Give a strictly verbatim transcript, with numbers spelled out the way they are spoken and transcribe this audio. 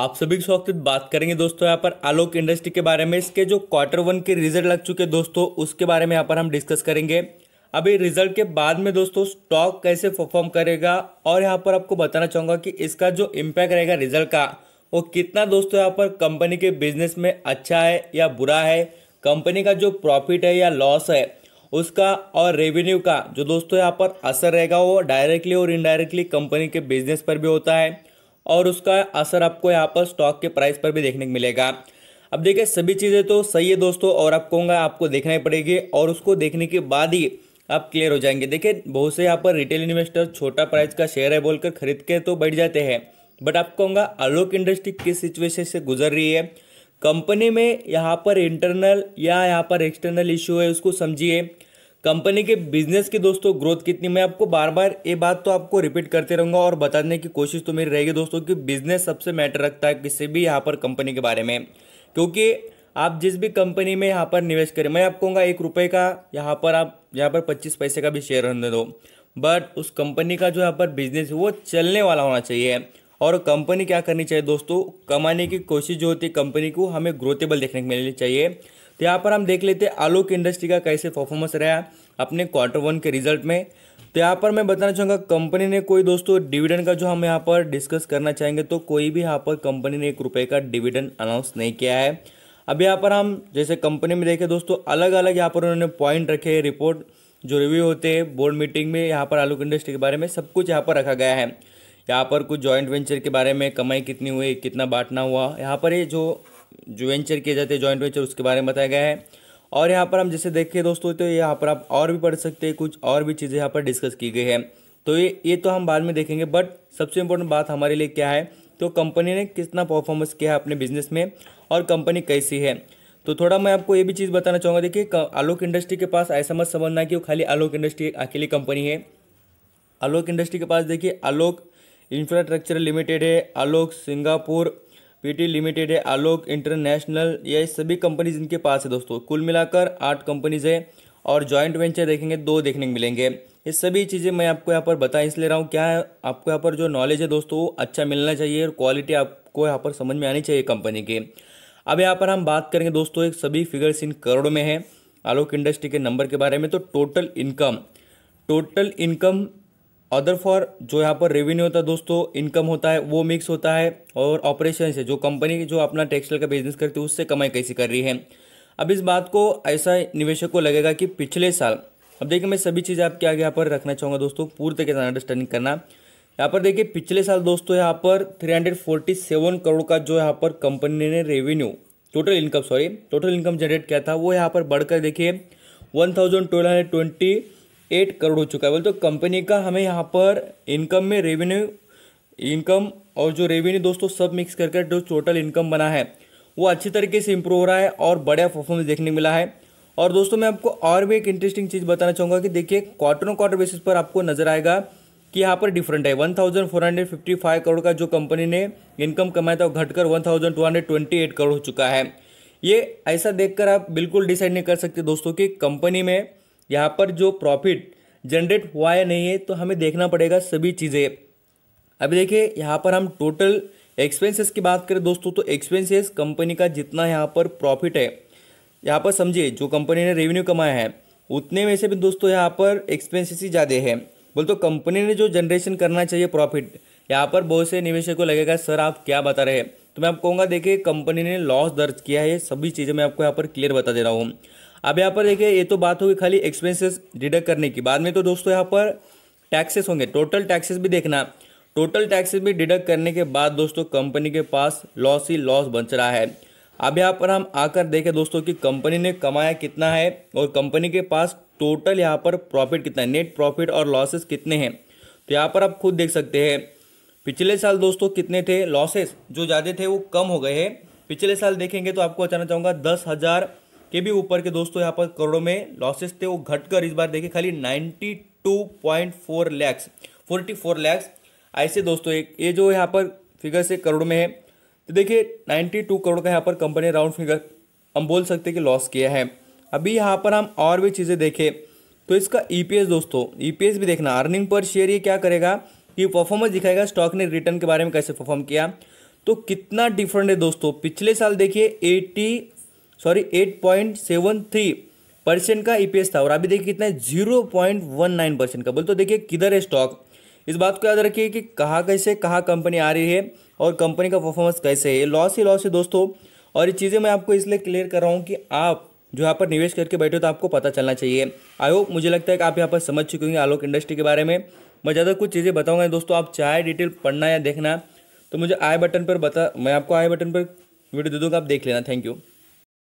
आप सभी के स्वागत। बात करेंगे दोस्तों यहाँ पर आलोक इंडस्ट्री के बारे में। इसके जो क्वार्टर वन के रिजल्ट लग चुके दोस्तों उसके बारे में यहाँ पर हम डिस्कस करेंगे। अभी रिजल्ट के बाद में दोस्तों स्टॉक कैसे परफॉर्म करेगा और यहाँ पर आपको बताना चाहूँगा कि इसका जो इम्पैक्ट रहेगा रिजल्ट का वो कितना दोस्तों यहाँ पर कंपनी के बिजनेस में अच्छा है या बुरा है, कंपनी का जो प्रॉफिट है या लॉस है उसका और रेवेन्यू का जो दोस्तों यहाँ पर असर रहेगा वो डायरेक्टली और इनडायरेक्टली कंपनी के बिजनेस पर भी होता है और उसका असर आपको यहाँ पर स्टॉक के प्राइस पर भी देखने को मिलेगा। अब देखिए सभी चीज़ें तो सही है दोस्तों और आप कहूँगा आपको देखना ही पड़ेगी और उसको देखने के बाद ही आप क्लियर हो जाएंगे। देखिए बहुत से यहाँ पर रिटेल इन्वेस्टर छोटा प्राइस का शेयर है बोलकर खरीद के तो बैठ जाते हैं, बट आप कहूँगा आलोक इंडस्ट्री किस सिचुएशन से गुजर रही है, कंपनी में यहाँ पर इंटरनल या यहाँ पर एक्सटर्नल इशू है उसको समझिए। कंपनी के बिजनेस की दोस्तों ग्रोथ कितनी, मैं आपको बार बार ये बात तो आपको रिपीट करते रहूँगा और बताने की कोशिश तो मेरी रहेगी दोस्तों कि बिजनेस सबसे मैटर रखता है किसी भी यहाँ पर कंपनी के बारे में, क्योंकि आप जिस भी कंपनी में यहाँ पर निवेश करें, मैं आपको कहूँगा एक रुपये का यहाँ पर आप यहाँ पर पच्चीस पैसे का भी शेयर रहने दो, बट उस कंपनी का जो यहाँ पर बिजनेस है वो चलने वाला होना चाहिए। और कंपनी क्या करनी चाहिए दोस्तों, कमाने की कोशिश जो होती है कंपनी को हमें ग्रोथेबल देखने को मिलनी चाहिए। तो यहाँ पर हम देख लेते हैं आलोक इंडस्ट्री का कैसे परफॉर्मेंस रहा अपने क्वार्टर वन के रिजल्ट में। तो यहाँ पर मैं बताना चाहूँगा कंपनी ने कोई दोस्तों डिविडेंड का जो हम यहाँ पर डिस्कस करना चाहेंगे तो कोई भी यहाँ पर कंपनी ने एक रुपये का डिविडेंड अनाउंस नहीं किया है। अब यहाँ पर हम जैसे कंपनी में देखें दोस्तों अलग अलग यहाँ पर उन्होंने पॉइंट रखे, रिपोर्ट जो रिव्यू होते हैं, बोर्ड मीटिंग में यहाँ पर आलोक इंडस्ट्री के बारे में सब कुछ यहाँ पर रखा गया है। यहाँ पर कुछ जॉइंट वेंचर के बारे में कमाई कितनी हुई, कितना बांटना हुआ, यहाँ पर ये जो जो वेंचर किए जाते हैं जॉइंट वेंचर उसके बारे में बताया गया है। और यहाँ पर हम जैसे देखिए दोस्तों तो यहाँ पर आप और भी पढ़ सकते हैं, कुछ और भी चीज़ें यहाँ पर डिस्कस की गई है तो ये ये तो हम बाद में देखेंगे, बट सबसे इम्पोर्टेंट बात हमारे लिए क्या है, तो कंपनी ने कितना परफॉर्मेंस किया है अपने बिजनेस में और कंपनी कैसी है। तो थोड़ा मैं आपको ये भी चीज़ बताना चाहूँगा। देखिए आलोक इंडस्ट्री के पास ऐसा मत समझना कि वो खाली आलोक इंडस्ट्री अकेली कंपनी है। आलोक इंडस्ट्री के पास देखिए आलोक इंफ्रास्ट्रक्चर लिमिटेड है, आलोक सिंगापुर पीटी लिमिटेड है, आलोक इंटरनेशनल, ये सभी कंपनीज इनके पास है दोस्तों। कुल मिलाकर आठ कंपनीज है और जॉइंट वेंचर देखेंगे दो देखने को मिलेंगे। ये सभी चीज़ें मैं आपको यहाँ पर बता इसलिए रहा हूँ क्या है, आपको यहाँ पर जो नॉलेज है दोस्तों वो अच्छा मिलना चाहिए और क्वालिटी आपको यहाँ पर समझ में आनी चाहिए कंपनी की। अब यहाँ पर हम बात करेंगे दोस्तों एक सभी फिगर्स इन करोड़ों में है आलोक इंडस्ट्री के नंबर के बारे में। तो total income total income other for जो यहाँ पर रेवेन्यू होता है दोस्तों इनकम होता है वो मिक्स होता है और ऑपरेशन से जो कंपनी जो अपना टेक्सटाइल का बिजनेस करती है उससे कमाई कैसी कर रही है। अब इस बात को ऐसा निवेशक को लगेगा कि पिछले साल, अब देखिए मैं सभी चीज़ें आपके आगे यहाँ पर रखना चाहूँगा दोस्तों पूरी तरीके से अंडरस्टैंडिंग करना। यहाँ पर देखिए पिछले साल दोस्तों यहाँ पर three hundred forty seven crore का जो यहाँ पर कंपनी ने revenue total income sorry total income generate किया था वो यहाँ पर बढ़कर देखिए one thousand twelve hundred twenty eight crore हो चुका है। बोल तो कंपनी का हमें यहाँ पर इनकम में रेवेन्यू इनकम और जो रेवेन्यू दोस्तों सब मिक्स करके जो टोटल इनकम बना है वो अच्छी तरीके से इम्प्रूव हो रहा है और बढ़िया परफॉर्मेंस देखने को मिला है। और दोस्तों मैं आपको और भी एक इंटरेस्टिंग चीज़ बताना चाहूँगा कि देखिए क्वार्टर ऑन क्वार्टर बेसिस पर आपको नजर आएगा कि यहाँ पर डिफरेंट है। One thousand four hundred fifty five crore का जो कंपनी ने इनकम कमाया था वो घटकर one thousand two hundred twenty eight crore हो चुका है। ये ऐसा देखकर आप बिल्कुल डिसाइड नहीं कर सकते दोस्तों कि कंपनी में यहाँ पर जो प्रॉफिट जनरेट हुआ या नहीं है, तो हमें देखना पड़ेगा सभी चीज़ें। अभी देखिए यहाँ पर हम टोटल एक्सपेंसेस की बात करें दोस्तों तो एक्सपेंसेस कंपनी का जितना यहाँ पर प्रॉफिट है यहाँ पर समझिए जो कंपनी ने रेवेन्यू कमाया है उतने में से भी दोस्तों यहाँ पर एक्सपेंसेस ही ज़्यादा है। बोल तो कंपनी ने जो जनरेशन करना चाहिए प्रॉफिट, यहाँ पर बहुत से निवेशक को लगेगा सर आप क्या बता रहे हैं, तो मैं आपको कहूँगा देखिए कंपनी ने लॉस दर्ज किया है, ये सभी चीज़ें मैं आपको यहाँ पर क्लियर बता दे रहा हूँ। अब यहाँ पर देखिए ये तो बात होगी खाली एक्सपेंसेस डिडक्ट करने की, बाद में तो दोस्तों यहाँ पर टैक्सेस होंगे, टोटल टैक्सेस भी देखना। टोटल टैक्सेस भी डिडक्ट करने के बाद दोस्तों कंपनी के पास लॉस ही लॉस बच रहा है। अब यहाँ पर हम आकर देखें दोस्तों कि कंपनी ने कमाया कितना है और कंपनी के पास टोटल यहाँ पर प्रॉफिट कितना है, नेट प्रॉफिट और लॉसेस कितने हैं। तो यहाँ पर आप खुद देख सकते हैं पिछले साल दोस्तों कितने थे लॉसेस, जो ज़्यादा थे वो कम हो गए हैं। पिछले साल देखेंगे तो आपको बताना चाहूँगा दस हज़ार के भी ऊपर के दोस्तों यहाँ पर करोड़ों में लॉसेस थे, वो घटकर इस बार देखिए खाली बानवे पॉइंट चार लाख चौवालीस लाख ऐसे दोस्तों एक ये जो यहाँ पर फिगर से करोड़ में है। तो देखिए बानवे करोड़ का यहाँ पर कंपनी राउंड फिगर हम बोल सकते हैं कि लॉस किया है। अभी यहाँ पर हम और भी चीज़ें देखें तो इसका ईपीएस दोस्तों ईपीएस भी देखना, अर्निंग पर शेयर, ये क्या करेगा कि परफॉर्मेंस दिखाएगा स्टॉक ने रिटर्न के बारे में कैसे परफॉर्म किया। तो कितना डिफरेंट है दोस्तों। पिछले साल देखिए eighty sorry eight point seven three percent का ईपीएस था और अभी देखिए कितना है zero point one nine percent का। बोल तो देखिए किधर है स्टॉक। इस बात को याद रखिए कि कहाँ कैसे कहाँ कंपनी आ रही है और कंपनी का परफॉर्मेंस कैसे है। लॉस ही लॉस है दोस्तों और ये चीज़ें मैं आपको इसलिए क्लियर कर रहा हूँ कि आप जो यहाँ पर निवेश करके बैठे हो तो आपको पता चलना चाहिए। आई होप मुझे लगता है कि आप यहाँ पर समझ चुके होंगे आलोक इंडस्ट्री के बारे में। मैं ज़्यादा कुछ चीज़ें बताऊँगा दोस्तों, आप चाहे डिटेल पढ़ना या देखना तो मुझे आई बटन पर बता मैं आपको आई बटन पर वीडियो दे दूँगा, आप देख लेना। Thank you.